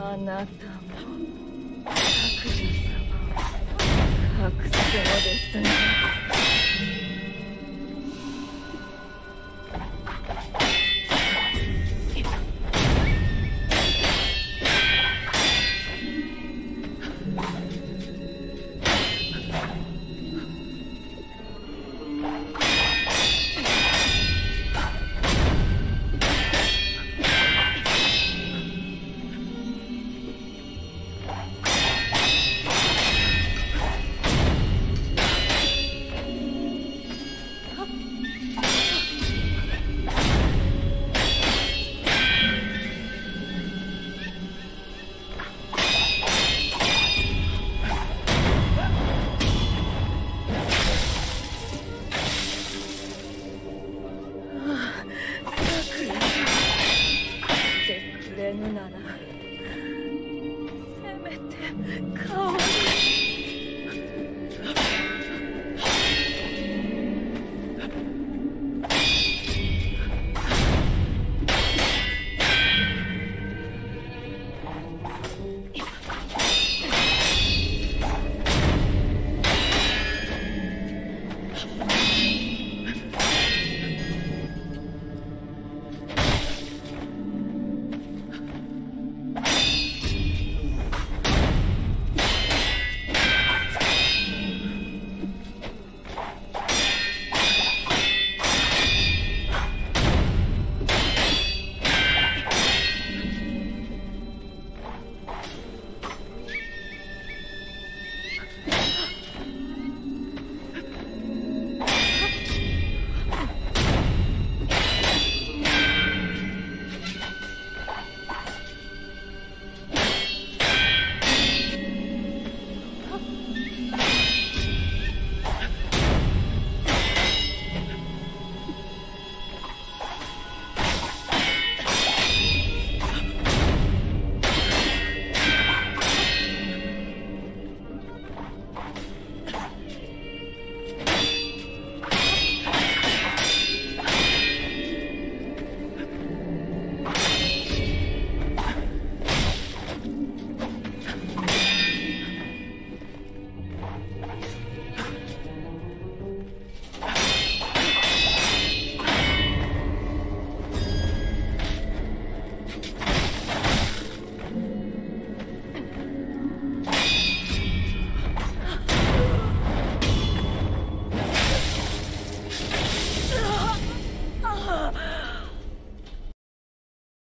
あなたも白女様を隠すのですね。